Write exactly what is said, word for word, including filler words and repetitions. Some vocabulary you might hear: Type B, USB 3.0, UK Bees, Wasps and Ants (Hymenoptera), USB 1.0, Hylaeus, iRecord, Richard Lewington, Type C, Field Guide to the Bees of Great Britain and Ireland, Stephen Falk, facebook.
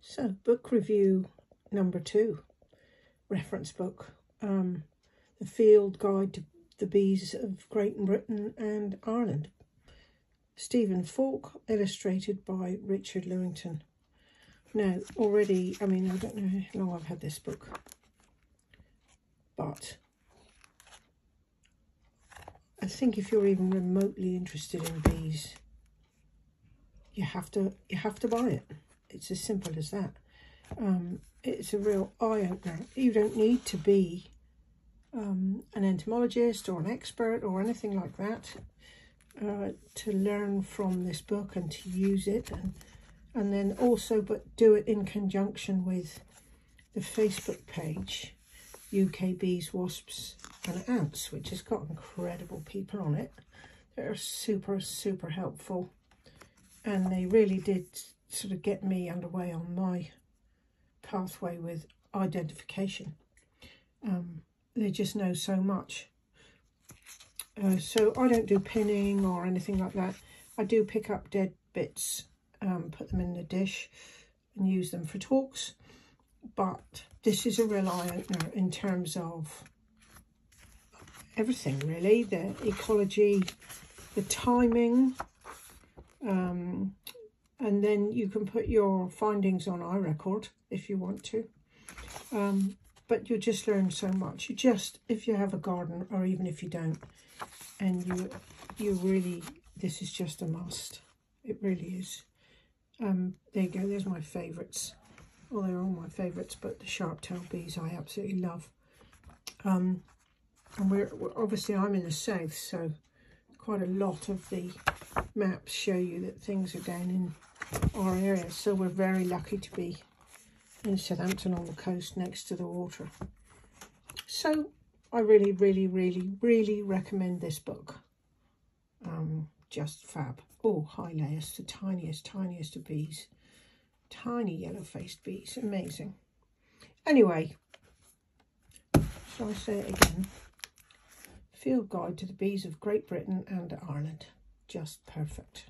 So, book review number two, reference book, um, The Field Guide to the Bees of Great Britain and Ireland. Stephen Falk, illustrated by Richard Lewington. Now, already, I mean, I don't know how long I've had this book, but I think if you're even remotely interested in bees, you have to you have to buy it. It's as simple as that. Um, it's a real eye-opener. You don't need to be um, an entomologist or an expert or anything like that uh, to learn from this book and to use it, and and then also, but do it in conjunction with the Facebook page, U K Bees, Wasps and Ants, which has got incredible people on it. They're super, super helpful. And they really did sort of get me underway on my pathway with identification. Um, they just know so much. Uh, so I don't do pinning or anything like that. I do pick up dead bits, um, put them in a dish and use them for talks. But this is a real eye-opener in terms of everything, really. The ecology, the timing, um, and then you can put your findings on iRecord if you want to. Um, but you just learn so much. You just, if you have a garden, or even if you don't, and you, you really, this is just a must. It really is. Um, there you go. There's my favourites. Well, they're all my favourites, but the sharp-tailed bees I absolutely love. Um, and we're, we're obviously, I'm in the south, so quite a lot of the maps show you that things are down in our area. So we're very lucky to be in Southampton on the coast next to the water. So I really, really, really, really recommend this book. Um, just fab. Oh, Hylaeus, the tiniest, tiniest of bees. Tiny yellow-faced bees, amazing. Anyway, shall I say it again? Field Guide to the Bees of Great Britain and Ireland, just perfect.